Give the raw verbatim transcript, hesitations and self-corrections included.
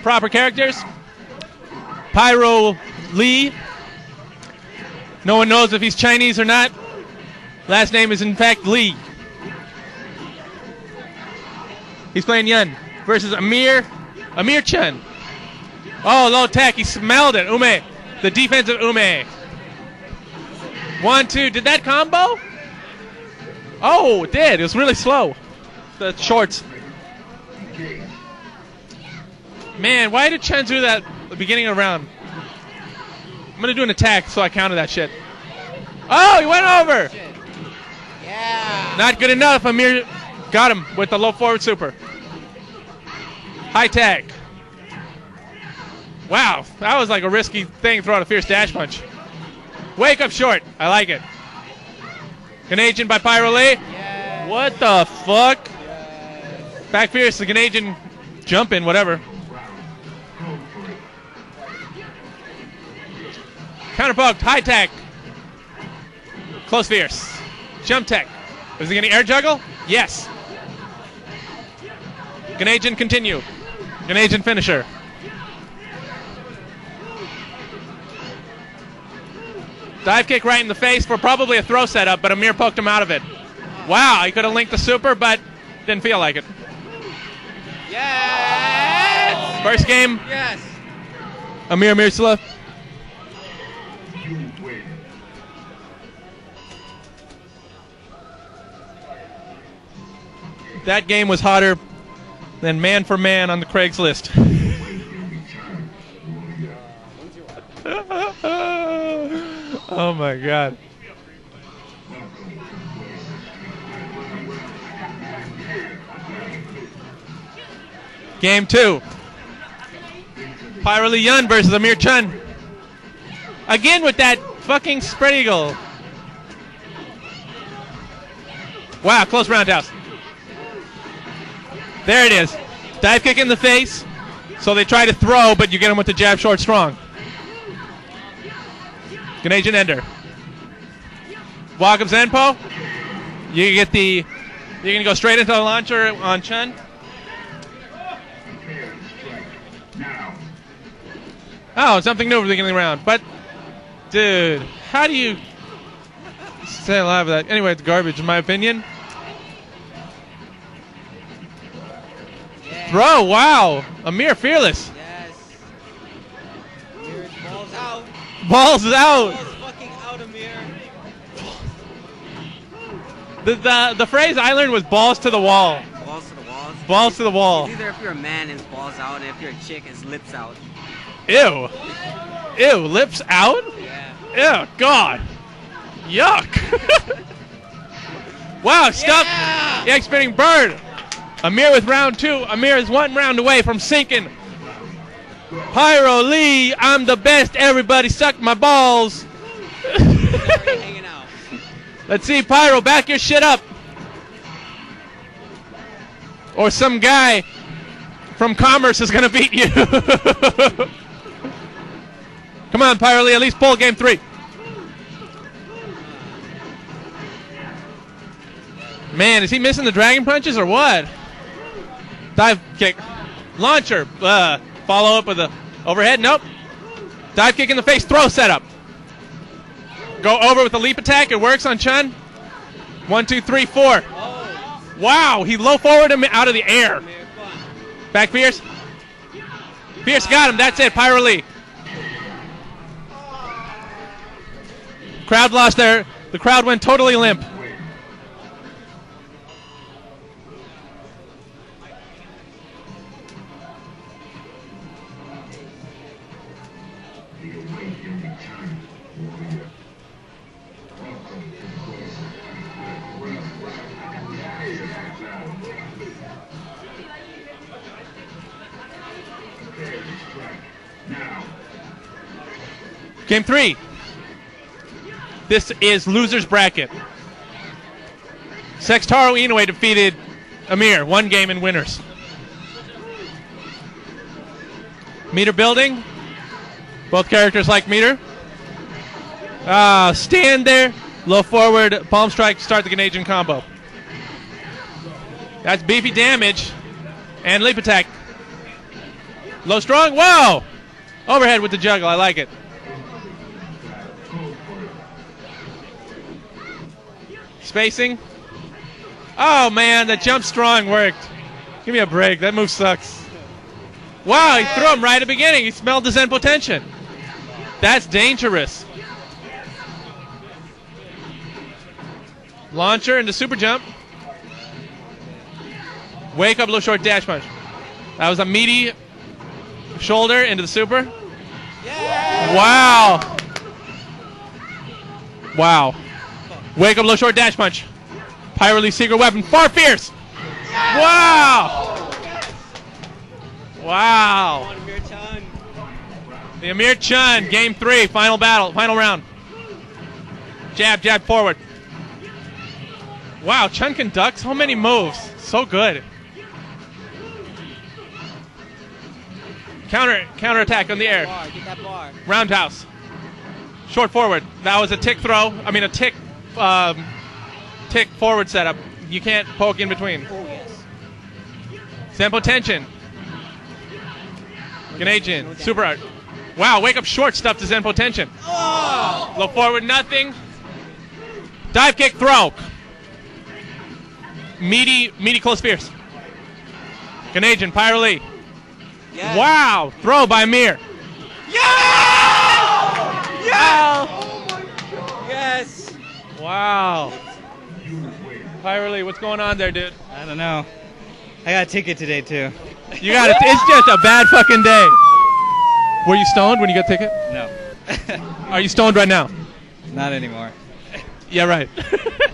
Proper characters. Pyrolee. No one knows if he's Chinese or not. Last name is in fact Lee. He's playing Yun versus Amir Amir Chun. Oh, low tech. He smelled it. Ume. The defense of Ume. One, two. Did that combo? Oh, it did. It was really slow. The shorts. Man, why did Chen do that at the beginning of the round? I'm going to do an attack, so I counter that shit. Oh, he went over. Yeah. Not good enough. Amir got him with the low forward super. High tag. Wow, that was like a risky thing, throwing a fierce dash punch. Wake up short. I like it. Ganajan by Pyrolee. Yes. What the fuck? Yes. Back fierce, the Ganajan jump in, whatever. Counterpoked, high tech. Close fierce. Jump tech. Is he going to air juggle? Yes. Ganajan continue. Ganajan finisher. Dive kick right in the face for probably a throw setup, but Amir poked him out of it. Wow, he could have linked the super, but didn't feel like it. Yes! First game. Yes. Amir Mirsula. That game was hotter than man for man on the Craigslist. Oh my god. Game two. Pyrolee Yun versus Amir Chun. Again with that fucking spread eagle. Wow, close roundhouse. There it is. Dive kick in the face. So they try to throw, but you get them with the jab short strong. Ganesha Nender. Wakizenpo. You get the. You're gonna go straight into the launcher on Chen. Oh, something new at the beginning of the round. But, dude, how do you stay alive with that? Anyway, it's garbage in my opinion. Bro, wow. Amir fearless. Yes. Amir balls out. Balls out. Balls fucking out, Amir. The, the, the phrase I learned was balls to the wall. Balls to the wall. Balls to the wall. It's either if you're a man, it's balls out, and if you're a chick, it's lips out. Ew. Ew, lips out? Yeah. Ew, God. Yuck. Wow, stop. Yeah. Yeah, expecting bird. Amir with round two. Amir is one round away from sinking. Pyrolee, I'm the best. Everybody suck my balls. Let's see, Pyro, back your shit up. Or some guy from Commerce is going to beat you. Come on, Pyrolee, at least pull game three. Man, is he missing the dragon punches or what? Dive kick. Launcher. Uh, follow up with the overhead. Nope. Dive kick in the face. Throw setup. Go over with the leap attack. It works on Chen. One, two, three, four. Oh. Wow. He low forward him out of the air. Back Pierce. Pierce got him. That's it. Pyrolee. Crowd lost there. The crowd went totally limp. Game three. This is loser's bracket. Sextaro Inoue defeated Amir. One game in winners. Meter building. Both characters like meter. Uh, stand there. Low forward. Palm strike. Start the Ganajan combo. That's beefy damage. And leap attack. Low strong. Wow. Overhead with the juggle. I like it. Spacing. Oh, man. That jump strong worked. Give me a break. That move sucks. Wow. He threw him right at the beginning. He smelled the Zenpou Tenshin. That's dangerous. Launcher into super jump. Wake up, little short dash punch. That was a meaty shoulder into the super. Yeah. Wow. Wow. Wake up, little short dash punch. Pyrolee secret weapon. Far fierce. Yeah. Wow. Yes. Wow. Amir Chun. The Amir Chun, game three, final battle, final round. Jab, jab, forward. Wow, Chun conducts so many moves. So good. Counter, counter attack on the air. Get that bar. Roundhouse. Short forward. That was a tick throw. I mean a tick, um, tick forward setup. You can't poke in between. Oh yes. Zenpou Tenshin. Ganajan. Super art. Wow, wake up short stuff to Zenpou Tenshin. Oh. Low forward, nothing. Dive kick throw. Meaty, meaty, close, fierce. Ganagian, Pyrolee. Yes. Wow, throw by Amir. Yes! Yes! Oh my God. Yes. Wow. Pyrolee, what's going on there, dude? I don't know. I got a ticket today, too. You got it. It's just a bad fucking day. Were you stoned when you got a ticket? No. Are you stoned right now? Not anymore. Yeah, right.